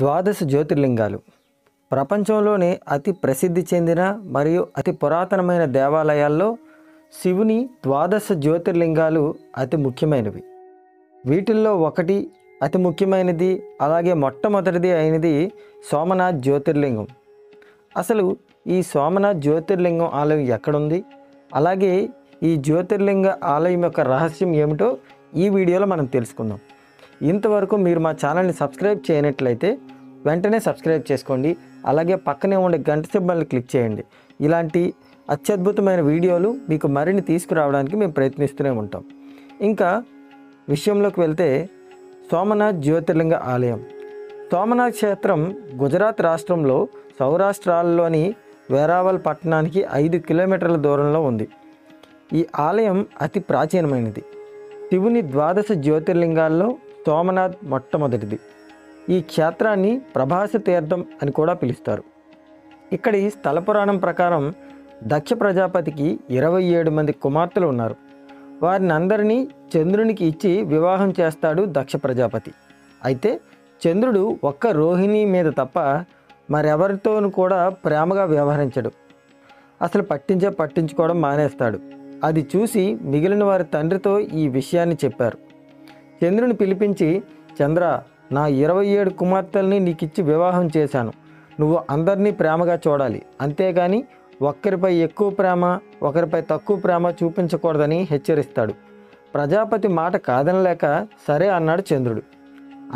ద్వాదశ జ్యోతిర్లింగాలు. ప్రపంచంలోనే అతి ప్రసిద్ధి చెందిన మరియు అతి పురాతనమైన దేవాలయాల్లో శివుని ద్వాదశ జ్యోతిర్లింగాలు అతి ముఖ్యమైనవి. వీటిల్లో ఒకటి, అతి ముఖ్యమైనది, అలాగే మొట్టమొదటిది అయినది సోమనాథ్ జ్యోతిర్లింగం. అసలు ఈ సోమనాథ్ జ్యోతిర్లింగం ఆలయం ఎక్కడుంది, అలాగే ఈ జ్యోతిర్లింగ ఆలయం యొక్క రహస్యం ఏమిటో ఈ వీడియోలో మనం తెలుసుకుందాం. ఇంతవరకు మీరు మా ఛానల్ని సబ్స్క్రైబ్ చేయనట్లయితే వెంటనే సబ్స్క్రైబ్ చేసుకోండి. అలాగే పక్కనే ఉండే గంట సింబల్ని క్లిక్ చేయండి. ఇలాంటి అత్యద్భుతమైన వీడియోలు మీకు మరిన్ని తీసుకురావడానికి మేము ప్రయత్నిస్తూనే ఉంటాం. ఇంకా విషయంలోకి వెళ్తే, సోమనాథ్ జ్యోతిర్లింగ ఆలయం. సోమనాథ్ క్షేత్రం గుజరాత్ రాష్ట్రంలో సౌరాష్ట్రలోని వేరావల్ పట్టణానికి 5 కిలోమీటర్ల దూరంలో ఉంది. ఈ ఆలయం అతి ప్రాచీనమైనది. శివుని ద్వాదశ జ్యోతిర్లింగాల్లో సోమనాథ్ మొట్టమొదటిది. ఈ క్షేత్రాన్ని ప్రభాస తీర్థం అని కూడా పిలుస్తారు. ఇక్కడి స్థల పురాణం ప్రకారం దక్ష ప్రజాపతికి 27 మంది కుమార్తెలు ఉన్నారు. వారిని అందరినీ చంద్రునికి ఇచ్చి వివాహం చేస్తాడు దక్ష ప్రజాపతి. అయితే చంద్రుడు ఒక్క రోహిణి మీద తప్ప మరెవరితోనూ కూడా ప్రేమగా వ్యవహరించడు. అసలు పట్టించుకోవడం మానేస్తాడు. అది చూసి మిగిలిన వారి తండ్రితో ఈ విషయాన్ని చెప్పారు. చంద్రుని పిలిపించి, చంద్ర, నా 27 కుమార్తెల్ని నీకిచ్చి వివాహం చేశాను. నువ్వు అందరినీ ప్రేమగా చూడాలి, అంతేగాని ఒక్కరిపై ఎక్కువ ప్రేమ ఒకరిపై తక్కువ ప్రేమ చూపించకూడదని హెచ్చరిస్తాడు. ప్రజాపతి మాట కాదనలేక సరే అన్నాడు చంద్రుడు.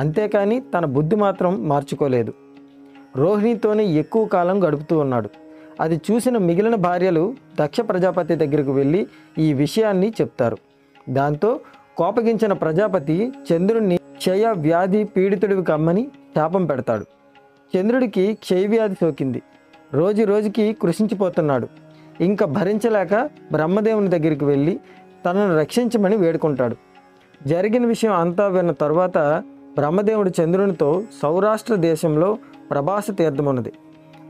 అంతేకాని తన బుద్ధి మాత్రం మార్చుకోలేదు. రోహిణితోనే ఎక్కువ కాలం గడుపుతూ ఉన్నాడు. అది చూసిన మిగిలిన భార్యలు దక్ష ప్రజాపతి దగ్గరకు వెళ్ళి ఈ విషయాన్ని చెప్తారు. దాంతో కోపగించిన ప్రజాపతి చంద్రుడిని క్షయ వ్యాధి పీడితుడివి కమ్మని శాపం పెడతాడు. చంద్రుడికి క్షయవ్యాధి సోకింది. రోజు రోజుకి కృషించిపోతున్నాడు. ఇంకా భరించలేక బ్రహ్మదేవుని దగ్గరికి వెళ్ళి తనను రక్షించమని వేడుకుంటాడు. జరిగిన విషయం అంతా విన్న తర్వాత బ్రహ్మదేవుడు చంద్రునితో సౌరాష్ట్ర దేశంలో ప్రభాస తీర్థం ఉన్నది,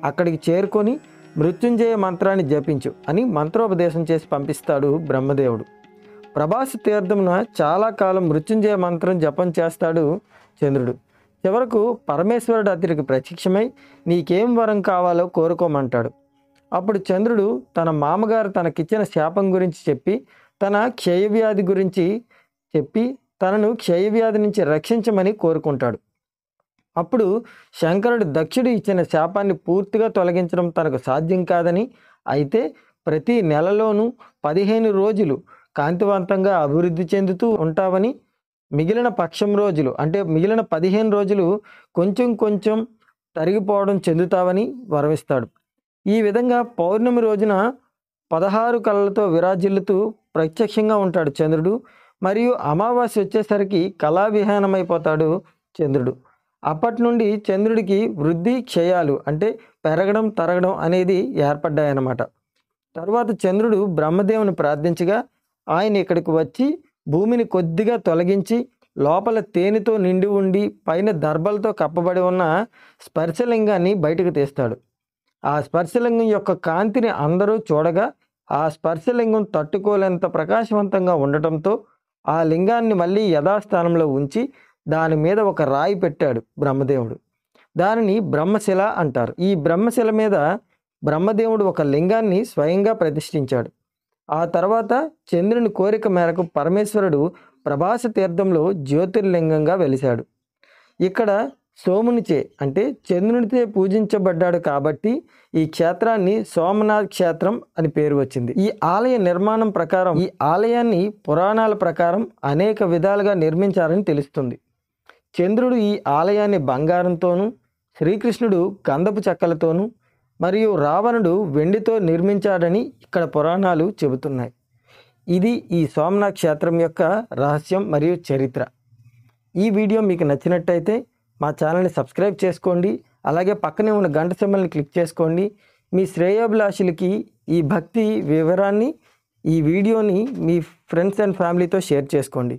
అక్కడికి చేరుకొని మృత్యుంజయ మంత్రాన్ని జపించు అని మంత్రోపదేశం చేసి పంపిస్తాడు బ్రహ్మదేవుడు. ప్రభాస తీర్థమున చాలా కాలం మృత్యుంజయ మంత్రం జపం చేస్తాడు చంద్రుడు. చివరకు పరమేశ్వరుడు అతనికి ప్రత్యక్షమై నీకేం వరం కావాలో కోరుకోమంటాడు. అప్పుడు చంద్రుడు తన మామగారు తనకిచ్చిన శాపం గురించి చెప్పి, తన క్షయవ్యాధి గురించి చెప్పి తనను క్షయవ్యాధి నుంచి రక్షించమని కోరుకుంటాడు. అప్పుడు శంకరుడు దక్షుడు ఇచ్చిన శాపాన్ని పూర్తిగా తొలగించడం తనకు సాధ్యం కాదని, అయితే ప్రతి నెలలోనూ 15 రోజులు కాంతివంతంగా అభివృద్ధి చెందుతూ ఉంటావని, మిగిలిన పక్షం రోజులు అంటే మిగిలిన 15 రోజులు కొంచెం కొంచెం తరిగిపోవడం చెందుతావని వరమిస్తాడు. ఈ విధంగా పౌర్ణమి రోజున 16 కళ్ళతో విరాజిల్లుతూ ప్రత్యక్షంగా ఉంటాడు చంద్రుడు. మరియు అమావాస్య వచ్చేసరికి కళావిహీనమైపోతాడు చంద్రుడు. అప్పటి నుండి చంద్రుడికి వృద్ధి క్షయాలు అంటే పెరగడం తరగడం అనేది ఏర్పడ్డాయన్నమాట. తర్వాత చంద్రుడు బ్రహ్మదేవుని ప్రార్థించగా ఆయన ఇక్కడికి వచ్చి భూమిని కొద్దిగా తొలగించి లోపల తేనెతో నిండి ఉండి పైన దర్భలతో కప్పబడి ఉన్న స్పర్శలింగాన్ని బయటకు తీస్తాడు. ఆ స్పర్శలింగం యొక్క కాంతిని అందరూ చూడగా ఆ స్పర్శలింగం తట్టుకోలేంత ప్రకాశవంతంగా ఉండటంతో ఆ లింగాన్ని మళ్ళీ యథాస్థానంలో ఉంచి దాని మీద ఒక రాయి పెట్టాడు బ్రహ్మదేవుడు. దానిని బ్రహ్మశిల అంటారు. ఈ బ్రహ్మశిల మీద బ్రహ్మదేవుడు ఒక లింగాన్ని స్వయంగా ప్రతిష్ఠించాడు. ఆ తర్వాత చంద్రుని కోరిక మేరకు పరమేశ్వరుడు ప్రభాస తీర్థంలో జ్యోతిర్లింగంగా వెలిశాడు. ఇక్కడ సోమునిచే అంటే చంద్రునిచే పూజించబడ్డాడు కాబట్టి ఈ క్షేత్రాన్ని సోమనాథ్ క్షేత్రం అని పేరు వచ్చింది. ఈ ఆలయ నిర్మాణం ప్రకారం ఈ ఆలయాన్ని పురాణాల ప్రకారం అనేక విధాలుగా నిర్మించారని తెలుస్తుంది. చంద్రుడు ఈ ఆలయాన్ని బంగారంతోనూ, శ్రీకృష్ణుడు గంధపు చెక్కలతోనూ, మరియు రావణుడు వెండితో నిర్మించాడని ఇక్కడ పురాణాలు చెబుతున్నాయి. ఇది ఈ సోమనాథ్ క్షేత్రం యొక్క రహస్యం మరియు చరిత్ర. ఈ వీడియో మీకు నచ్చినట్టయితే మా ఛానల్ని సబ్స్క్రైబ్ చేసుకోండి. అలాగే పక్కనే ఉన్న గంట సింబల్ని క్లిక్ చేసుకోండి. మీ శ్రేయోభిలాషులకి ఈ భక్తి వివరాన్ని, ఈ వీడియోని మీ ఫ్రెండ్స్ అండ్ ఫ్యామిలీతో షేర్ చేసుకోండి.